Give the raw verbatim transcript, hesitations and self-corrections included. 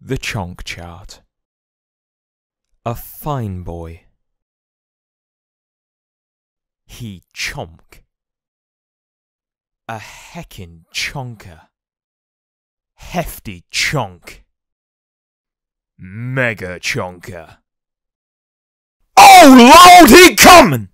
The Chonk Chart. A fine boy. He chonk. A heckin' chonker. Hefty chonk. Mega chonker. Oh Lord, he comin'!